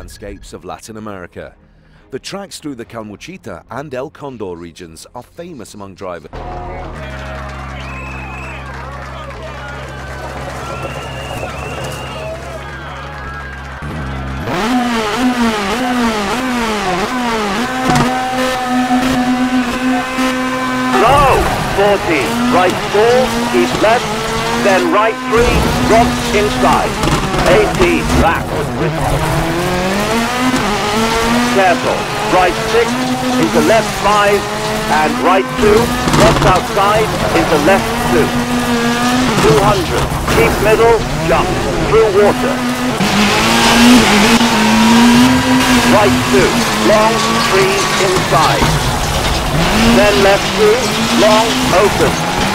landscapes of Latin America. The tracks through the Calmuchita and El Condor regions are famous among drivers. Low, 40, right 4, keep left, then right 3, drop inside, 80, backward whistle. Careful, right 6, into left 5, and right 2, left outside, into left 2. 200, keep middle, jump, through water. Right 2, long, 3, inside. Then left 2, long, open,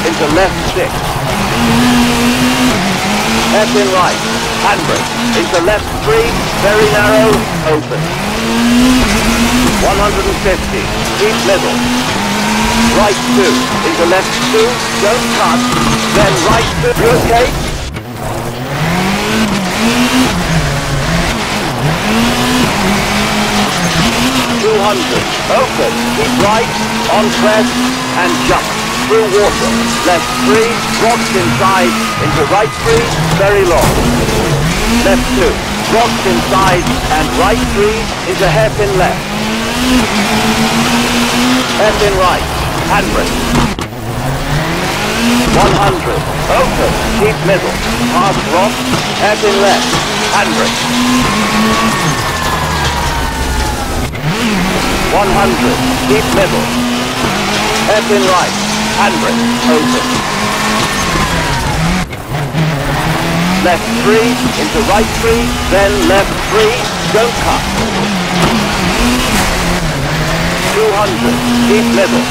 into left 6. Left in right, handbrake, into left 3, very narrow, open. 150, deep middle. Right 2, into left 2, don't cut. Then right 2, okay? Open, keep right, on crest, and jump, through water, left 3, rocks inside, into right 3, very long, left 2, rocks inside, and right 3, into hairpin right, handbrake, 100, open, keep middle, past rocks, hairpin left, handbrake, 100, deep middle, left in right, handbrake, open. Left 3, into right 3, then left 3, don't cut. 200, deep middle.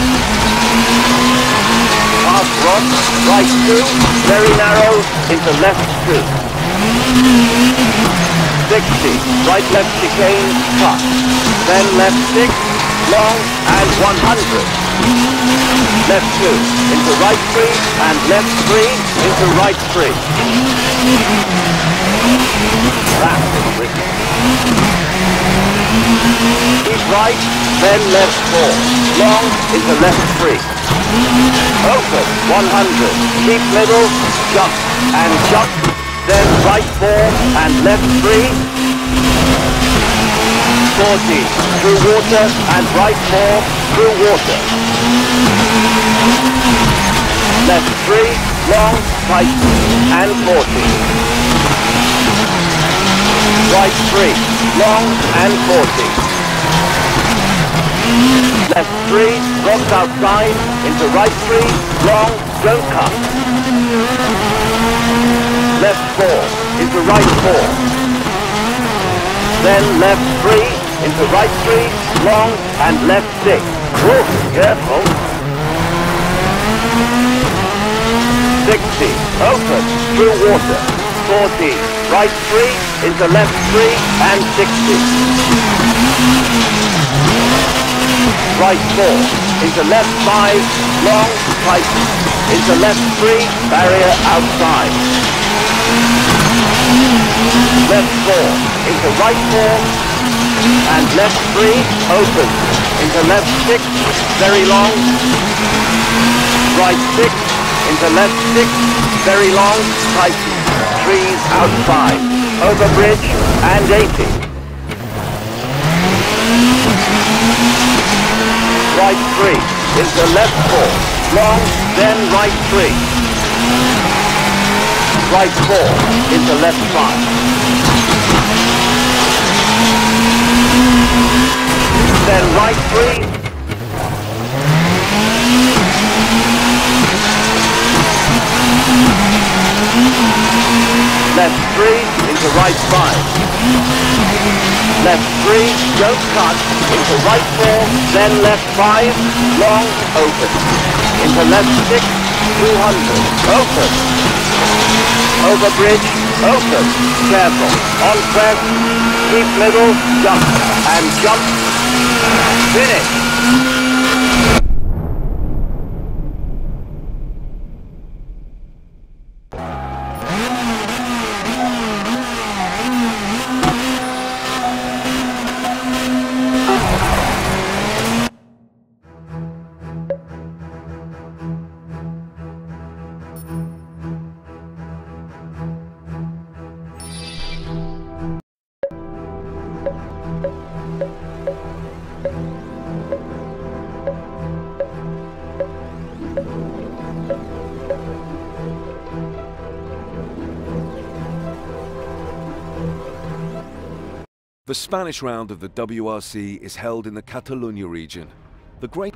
Half rod, right 2, very narrow, into left 2. 60, right left chicane, cut. Then left 6, long, and 100. Left 2, into right 3, and left 3, into right 3. Rapid written. Keep right, then left 4, long, into left 3. Open, 100, keep middle, jump, and jump. Then right 4 and left 3, 40, through water and right 4, through water. Left 3, long, tight and 40. Right 3, long and 40. Left 3, rocks outside, into right 3, long, don't cut. Left 4, into right 4. Then left 3, into right 3, long, and left 6. Whoa, careful. 60, open, through water. 40, right 3, into left 3, and 60. Right 4, into left 5, long, tight. Into left 3, barrier outside. Left 4, into right 4, and left 3, open, into left 6, very long, right 6, into left 6, very long, tighten, trees outside, over bridge, and 80. Right 3, into left 4, long, then right 3. Right 4, into left 5. Then right 3. Left 3, into right 5. Left 3, don't cut, into right 4, then left 5, long, open. Into left 6, 200, open. Over bridge, open, careful, on press, keep middle, jump, and jump, finish. The Spanish round of the WRC is held in the Catalonia region. The great...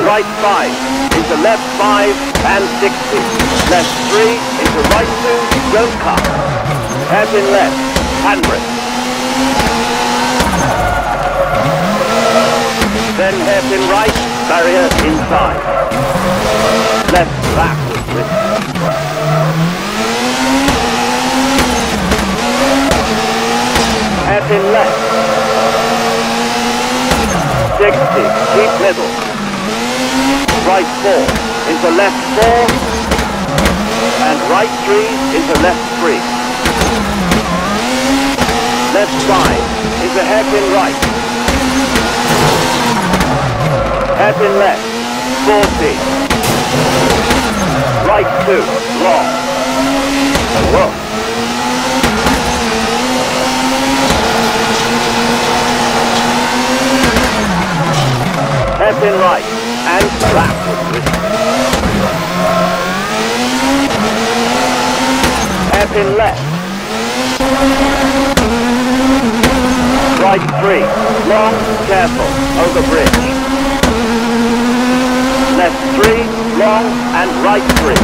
Right 5 into left 5 and 60. Left 3 into right 2, road car. And in left, handbrake. Then left in right, barrier inside. Left backwards with. And in left. 60, keep middle. Right 4 into left 4 and right 3 into left 3. Left 5 into half in right. Half in left, 40. Right 2, wrong. Wrong. Half in right. And backwards. Half in left. Right 3. Long, careful, over bridge. Left 3, long, and right 3.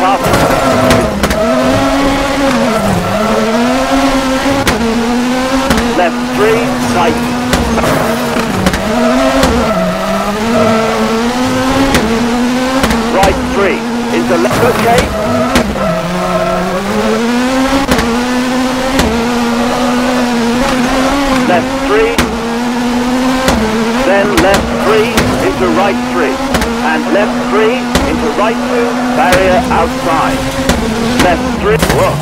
Sharp. Left 3, tight. Right 3 into left, okay. Left 3, then left 3 into right 3, and left 3 into right 2, barrier outside. Left 3, whoa.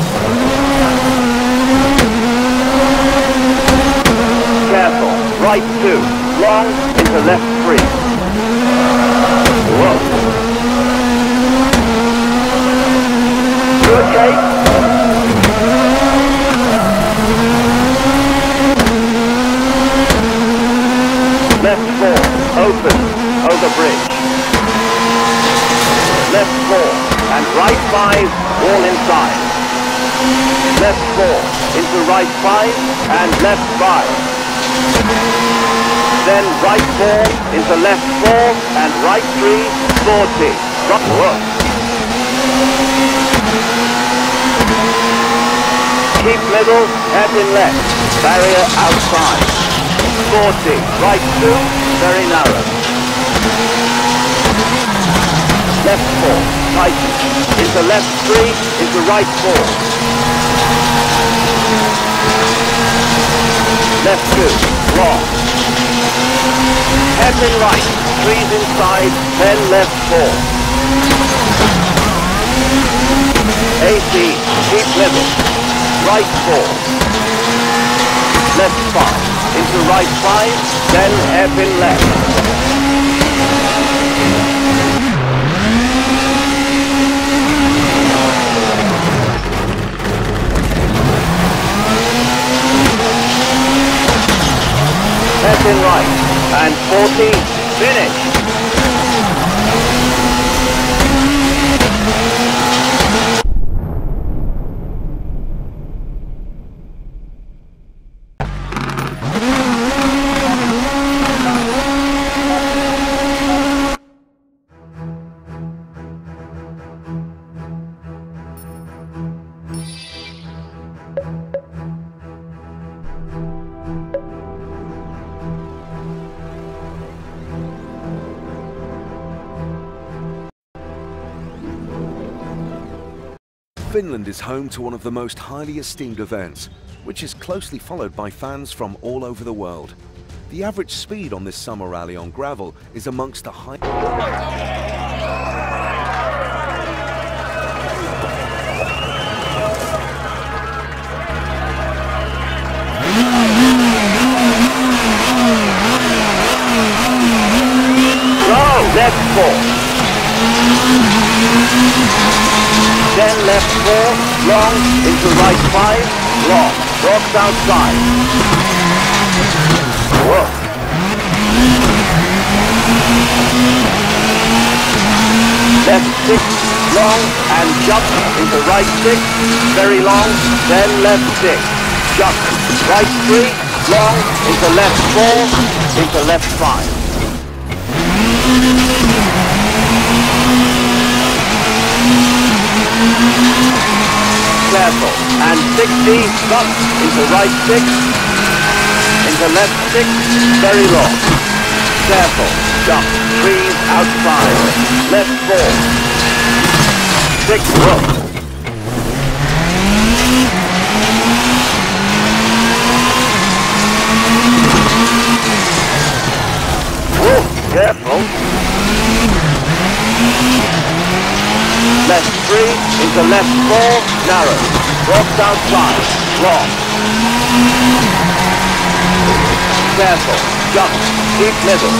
Careful, right 2, long into left 3. Whoa. You okay? Left 4, open, over bridge. Left 4, and right 5, all inside. Left 4, into right 5, and left 5. Then right 4 into left 4 and right 3, 40. Right, whoa. Keep middle, head in left. Barrier outside. 40. Right 2, very narrow. Left 4, tighten. Into left 3, into right 4. Left 2, long. Head and right, 3's inside, then left 4. 80, keep level. Right 4. Left 5, into right 5, then head and left. Head and right. And 40, finish! Finland is home to one of the most highly esteemed events, which is closely followed by fans from all over the world. The average speed on this summer rally on gravel is amongst the highest. Left 4, long, into right 5, long, rocks outside. Whoa. Left six, long, and jump into right six, very long, then left six, jump, right three, long, into left four, into left five. Careful, and 60, stop, into right six, into left six, very long. Careful, jump, trees outside, left four, six, rope. Woo, careful. Left three, into left four, narrow, cross outside, long. Careful. Jump, deep middle,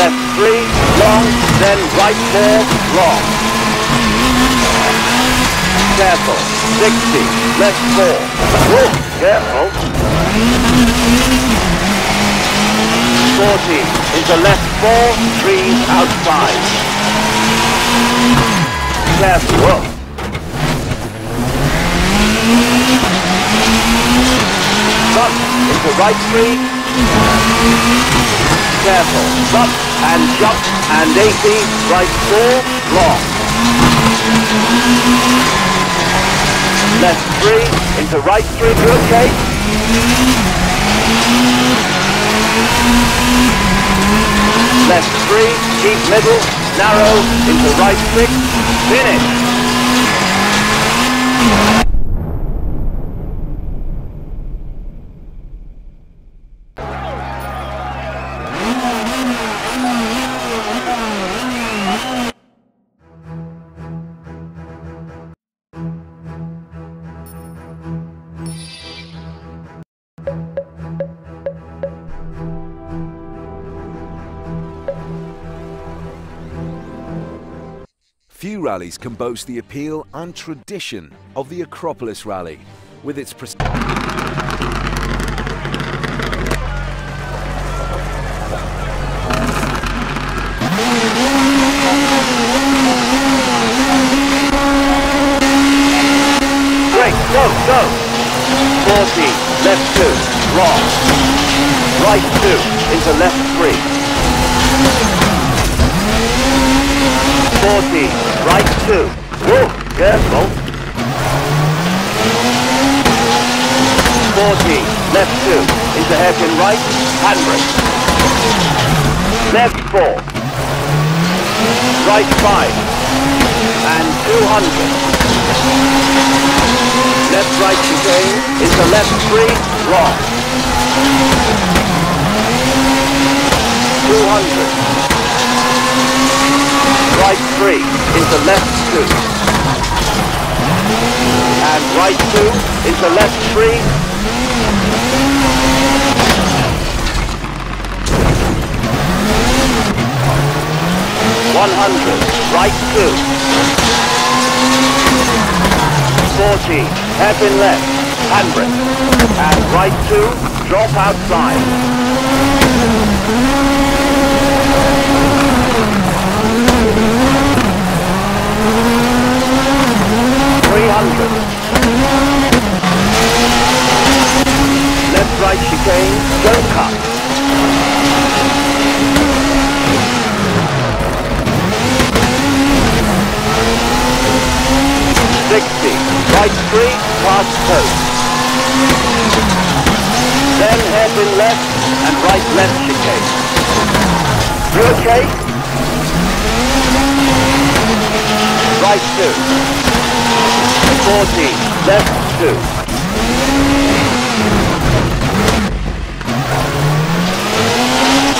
left three, long, then right four, long. Careful, 60, left four. Woo, careful. 40, into left four, trees outside. Careful. Jump, into right three. Careful, drop and jump and 80, right four, long. Left three, into right three, rotate. Left three, deep middle, narrow, into right six, finish. Few rallies can boast the appeal and tradition of the Acropolis Rally, with its Great, go, go! 40, left two, wrong. Right two, into left three. 40, right two. Woo, careful. 40, left two. Into hairpin right, handbrake. Left four. Right five. And 200. Left right chicane. Into left three, wrong. 200. Right three, into left two. And right two, into left three. $100, right two. 40, hairpin left, handbrake. And right two, drop outside. Left right chicane, don't cut. Right three, past post. Then head in left and right left chicane. You okay? Right two. 40, left two.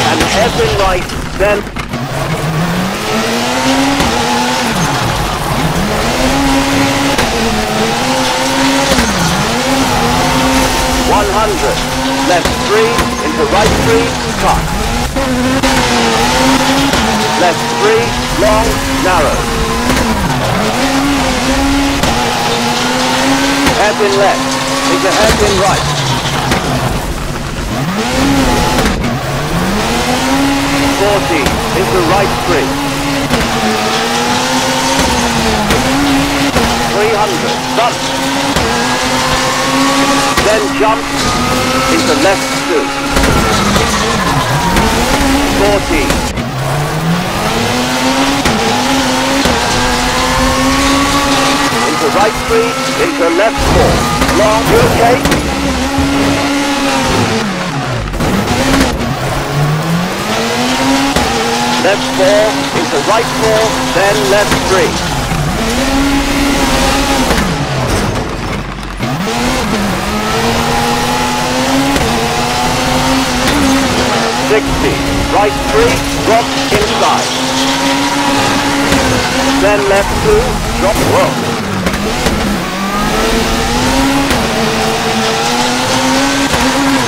And every right, then. $100, left three, into right three, cut. Left three, long, narrow. Head in left, into head in right. is the right trim. 300, stop. Then jump into left 2. 40. 3, into left 4. Long, you okay? Left 4, into right 4, then left 3. Right 3, drop inside. Then left 2, drop low.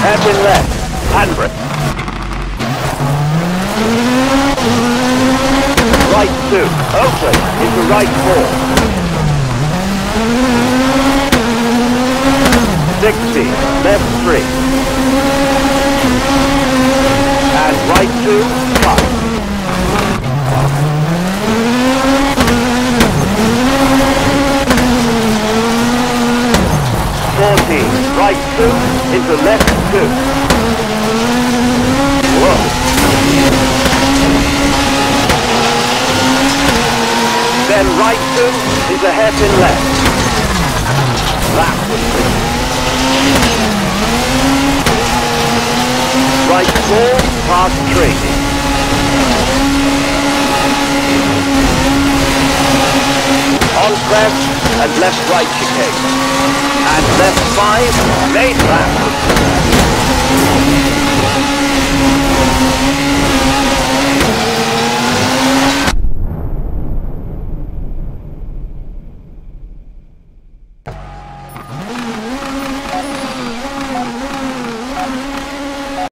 Headwind left, handbrake. Right 2, open into right 4. 60, left 3. And right 2, cut. Right 2 into left 2. Whoa. Then right 2 is a half in left. Backwards. Right 4 past 3. On press and left right chicane. And left 5, main lap.